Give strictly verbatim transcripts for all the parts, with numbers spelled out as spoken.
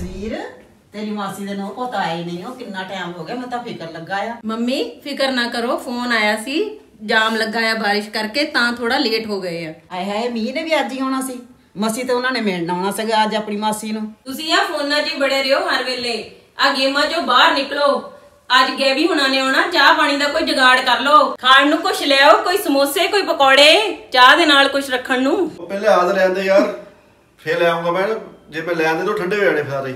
तस्वीर तेरी मासी दे नूं पता ही नहीं हो कितना टाइम हो गया, मैं तो फिकर लगाया। मम्मी फिकर ना करो, फोन आया सी जाम लगाया बारिश करके तां थोड़ा लेट हो गए हैं। आए हाय मींह ने भी अज ही आना सी, मसी तो उन्होंने मिलना आना सी अज अपनी मासी नूं। तुसीं आ फोनां 'च बड़े रहियो हर वेले, आ गेमां 'चों बाहर निकलो। आज गैबी हुणां ने आउणा, चाह पानी दा कोई जुगाड़ कर लो, खाण नूं कुछ लिआओ, कोई समोसे कोई पकौड़े, चाह दे नाल कुछ रखण नूं। पहले आद लैंदे यार, फिर लाऊंगा मैं, जे मैं लैंदे तो ठंडे हो जाने सारे,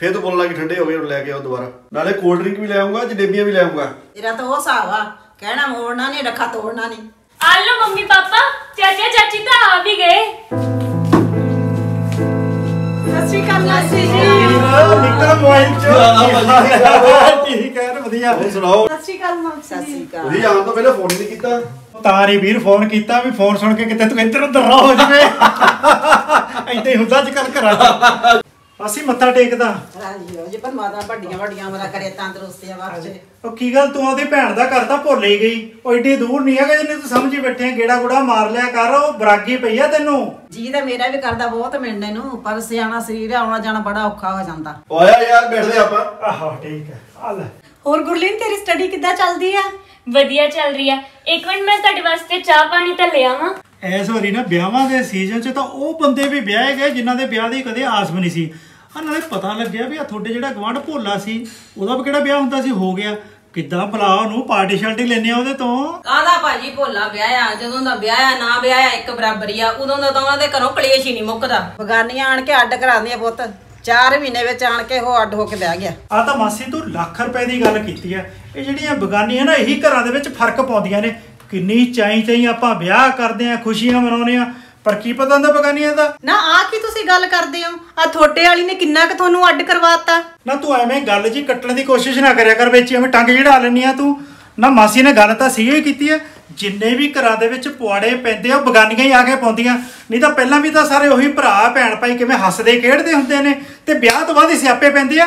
फिर तो बोलना कि ठंडे हो गए लैके आओ दोबारा, नाले कोल्ड ड्रिंक भी लाऊंगा, जलेबियां भी लाऊंगा। तेरा तो वो हिसाब आ, कहना मोड़ना नहीं रखा तोड़ना नहीं। आ लो मम्मी पापा, चाचा चाची तो आ भी गए। मत्था टेकदा की गल, तू ओहदी भैण दा घर तां भुल ही गई, एड्डी दूर नहीं है जिन्ने तू समझी बैठे गेड़ा गुड़ा मार लिया कर, बरागी पई आ तैनू। जी तो मेरा भी करता बहुत मिलने नूं, पर सियाना शरीर आना जाना बड़ा औखा हो जाता। ओए यार बैठदे आपां। आहो ठीक है। आल और गुरलीन तेरी स्टडी किद्दां चलदी आ? वधिया चल रही है। एक मिनट मैं तुहाडे वास्ते चाह पानी तां ले आवां। इस वारी ना ब्याहां दे सीजन च तां ओह बंदे भी ब्याहे गए जिन्हां दे ब्याह दी कदे आस भी नहीं सी। आ नाले पता लग्गिया भी आ थोड़े जिहड़ा गवांढ भोला सी ओहदा भी किहड़ा ब्याह हुंदा सी हो गया। किद्दां भला ओनू पार्टी शार्टी लेने आ ओहदे तो। आदा भाजी भोला ब्याह आ, जदों दा ब्याह आ ना ब्याह आ एक बराबर ही आ, उदों दा तां उहनां दे घरों कलेश ही नहीं मुकदा। बगानियां आण के अड्ड करांदियां पुत्त, चार महीने विच आण के हो अड्ड हो के बह गया। आ तां मासी तूं लाख रुपए दी गल कीती आ, इह जिहड़ियां बगानियां ना इही घरां दे विच फर्क पाउंदियां ने। किन्नी चाई चाई आपां ब्याह करदे आ, खुशियां मनाउने आ, पर की पता हुंदा बगानियां दा। ना आ की तुसीं गल करदे हो, आ थोड़े वाली ने किन्ना क तुहानू अड्ड करवाता। ना तू एवं गल जी कट्टने की कोशिश ना करा कर, बेची एवं टंग जड़ा लैनी है तू। ना मासी ने गल तो सही की है, जिन्ने भी घर के पुआड़े पैंदे आ बगानियां ही आके पाउंदियां, नहीं तो पहला भी तो सारे उही भरा भैन भाई किवें हसदे खेडदे हुंदे ने ते ब्याह तो बाद ही स्यापे पैंदे आ।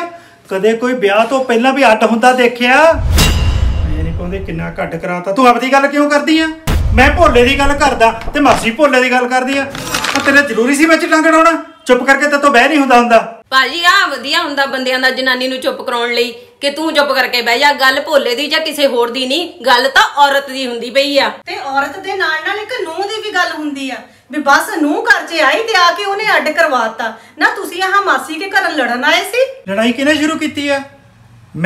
कदे कोई ब्याह तो पहला भी अड्ड हुंदा देखिया? मैं नहीं कहंदे किन्ना घट कराता। तू अपनी गल क्यों करदी आ? मैं भोले की गल करदा ते मासी भोले की गल करदी आ। तेरे जरूरी सी विच टंग डाउणा? चुप करके तो बह नहीं हुंदा हुंदा। ਭਾਜੀ ਆ ਵਧੀਆ ਹੁੰਦਾ ਬੰਦਿਆਂ ਦਾ ਜਨਾਨੀ ਨੂੰ ਚੁੱਪ ਕਰਾਉਣ ਲਈ ਕਿ ਤੂੰ ਚੁੱਪ ਕਰਕੇ ਬਹਿ ਜਾ, ਗੱਲ ਭੋਲੇ ਦੀ ਜਾਂ ਕਿਸੇ ਹੋਰ ਦੀ ਨਹੀਂ, ਗੱਲ ਤਾਂ ਔਰਤ ਦੀ ਹੁੰਦੀ ਪਈ ਆ। ਤੇ ਔਰਤ ਦੇ ਨਾਲ ਨਾਲ ਇੱਕ ਨੂੰਹ ਦੀ ਵੀ ਗੱਲ ਹੁੰਦੀ ਆ, ਵੀ ਬਸ ਨੂੰਹ ਘਰ 'ਚ ਆਈ ਤੇ ਆ ਕੇ ਉਹਨੇ ਅੱਡ ਕਰਵਾਤਾ। ਨਾ ਤੁਸੀਂ ਆਹ ਮਾਸੀ ਕੇ ਘਰ ਲੜਨ ਆਏ ਸੀ? ਲੜਾਈ ਕਿਹਨੇ ਸ਼ੁਰੂ ਕੀਤੀ ਆ,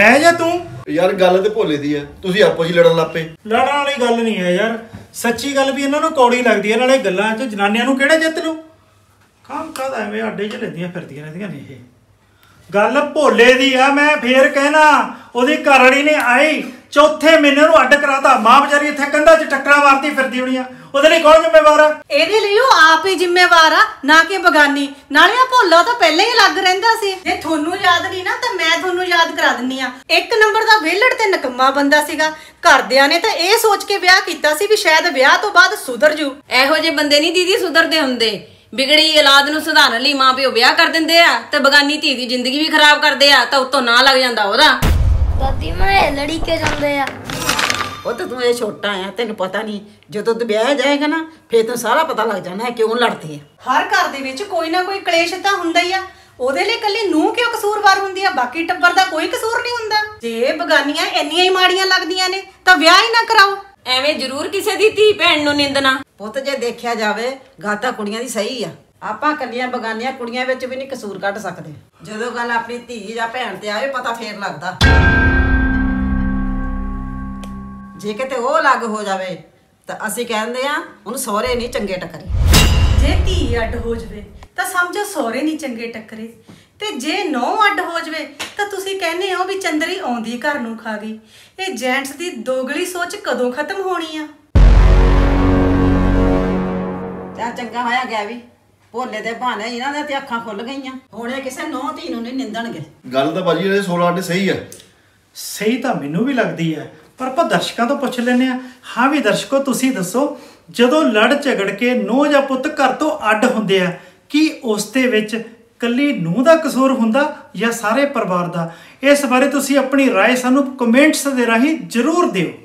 ਮੈਂ ਜਾਂ ਤੂੰ? ਯਾਰ ਗੱਲ ਤੇ ਭੋਲੇ ਦੀ ਆ, ਤੁਸੀਂ ਆਪੋ ਹੀ ਲੜਨ ਲੱਪੇ। ਲੜਨ ਵਾਲੀ ਗੱਲ ਨਹੀਂ ਹੈ ਯਾਰ, ਸੱਚੀ ਗੱਲ ਵੀ ਇਹਨਾਂ ਨੂੰ ਕੌੜੀ ਲੱਗਦੀ ਆ, ਨਾਲੇ ਗੱਲਾਂ 'ਚ ਜਨਾਨੀਆਂ ਨੂੰ ਕਿਹੜਾ ਜਿੱਤ ਲੂ। काम कद एवं आडे च लैंदियां फिरदियां रहंदियां ने। यह गल भोले दी आ, मैं फिर कहना ओहदी घरवाली ने आई चौथे महीने नूं अड्ड कराता। मां बेचारी इत्थे कंधा च टक्करां मारती फिरदी होनी आ, ओहदे लई कौन जिम्मेवार आ? इहदे लई ओह आप ही जिम्मेवार आ, ना कि बगानी। नाले आ भोला तां पहले ही लग रहिंदा सी, जे तुहानूं याद नहीं ना तां मैं तुहानूं याद करा दिंनी आ। एक नंबर दा वेलड़ ते नकम्मा बंदा सीगा, ਘਰਦਿਆਂ ਨੇ ਤਾਂ ਇਹ ਸੋਚ ਕੇ ਵਿਆਹ ਕੀਤਾ ਸੀ ਵੀ ਸ਼ਾਇਦ ਵਿਆਹ ਤੋਂ ਬਾਅਦ ਸੁਧਰ ਜੂ। ਇਹੋ ਜਿਹੇ ਬੰਦੇ ਨਹੀਂ ਦੀਦੀ ਸੁਧਰਦੇ ਹੁੰਦੇ, बिगड़ी औलाद नूं सुधारन लई मां पिओ ब्याह कर दिंदे आ ते बगानी धी दी जिंदगी भी खराब करदे आ तां उत्तों ना लग जांदा ओहदा। दादी मैं लड़ी के जांदे आ। ओह तां तूं ए छोटा आ, तैनूं पता नहीं, जदों तूं ब्याह जाएगा ना फिर तैनूं सारा पता लग जाना है क्यों लड़दे आ। हर घर दे विच कोई ना कोई कलेश तां हुंदा ही आ, ओहदे लई कल्ली नूंह क्यों कसूरवार हुंदी आ, बाकी टब्बर दा कोई कसूर नहीं हुंदा। जे बगानियां इन्नियां ही माड़ियां लगदियां ने तां विआह ही ना कराओ। ਐਵੇਂ ਜ਼ਰੂਰ ਕਿਸੇ ਦੀ ਧੀ ਭੈਣ ਨੂੰ ਨਿੰਦਣਾ ਪੁੱਤ, ਜੇ ਦੇਖਿਆ ਜਾਵੇ ਗਾਤਾ ਕੁੜੀਆਂ ਦੀ ਸਹੀ ਆ, ਆਪਾਂ ਕੱਲੀਆਂ ਬਗਾਨੀਆਂ ਕੁੜੀਆਂ ਵਿੱਚ ਵੀ ਨਹੀਂ ਕਸੂਰ ਕੱਢ ਸਕਦੇ। ਜਦੋਂ ਗੱਲ ਆਪਣੀ ਧੀ ਜਾਂ ਭੈਣ ਤੇ ਆਵੇ ਪਤਾ ਫੇਰ ਲੱਗਦਾ। ਜੇ ਕਿਤੇ ਉਹ ਲੱਗ ਹੋ ਜਾਵੇ ਤਾਂ ਅਸੀਂ ਕਹਿੰਦੇ ਆ ਉਹਨੂੰ ਸਹੁਰੇ ਨਹੀਂ ਚੰਗੇ ਟੱਕਰੇ। ਜੇ ਧੀ ਅੱਡ ਹੋ ਜਾਵੇ ਤਾਂ ਸਮਝੋ ਸਹੁਰੇ ਨਹੀਂ ਚੰਗੇ ਟੱਕਰੇ, ਤੇ ਜੇ ਨੌ ਅੱਡ ਹੋ ਜਾਵੇ ਤਾਂ ਤੁਸੀਂ ਕਹਿੰਦੇ ਹੋ ਵੀ ਚੰਦਰੀ ਆਉਂਦੀ ਘਰ ਨੂੰ ਖਾ ਗਈ। ਇਹ ਜੈਂਟਸ ਦੀ ਦੋਗਲੀ ਸੋਚ ਕਦੋਂ ਖਤਮ ਹੋਣੀ ਆ? ਤਾਂ ਚੰਗਾ ਹੋਇਆ ਗਿਆ ਵੀ ਭੋਲੇ ਦੇ ਬਹਾਨੇ ਇਹਨਾਂ ਦੇ ਤੇ ਅੱਖਾਂ ਖੁੱਲ ਗਈਆਂ, ਹੁਣ ਇਹ ਕਿਸੇ ਨੌ ਧੀ ਨੂੰ ਨਹੀਂ ਨਿੰਦਣਗੇ। ਗੱਲ ਤਾਂ ਬਾਜੀ ਇਹ ਸੋਲਾਂ ਅੱਡ ਸਹੀ ਆ। ਸਹੀ ਤਾਂ ਮੈਨੂੰ ਵੀ ਲੱਗਦੀ ਹੈ, ਪਰ ਆਪਾਂ ਦਰਸ਼ਕਾਂ ਤੋਂ ਪੁੱਛ ਲੈਂਦੇ ਆ। ਹਾਂ ਵੀ ਦਰਸ਼ਕੋ ਤੁਸੀਂ ਦੱਸੋ, ਜਦੋਂ ਲੜ ਝਗੜ ਕੇ ਨੌ ਜਾਂ ਪੁੱਤ ਘਰ ਤੋਂ ਅੱਡ ਹੁੰਦੇ ਆ, ਕੀ ਉਸ ਦੇ ਵਿੱਚ ਕੱਲੀ ਨੂੰਹ ਦਾ ਕਸੂਰ ਹੁੰਦਾ ਜਾਂ ਸਾਰੇ ਪਰਿਵਾਰ ਦਾ? ਇਸ ਬਾਰੇ ਤੁਸੀਂ ਆਪਣੀ ਰਾਏ ਸਾਨੂੰ ਕਮੈਂਟਸ ਦੇ ਰਾਹੀਂ ਜ਼ਰੂਰ ਦਿਓ।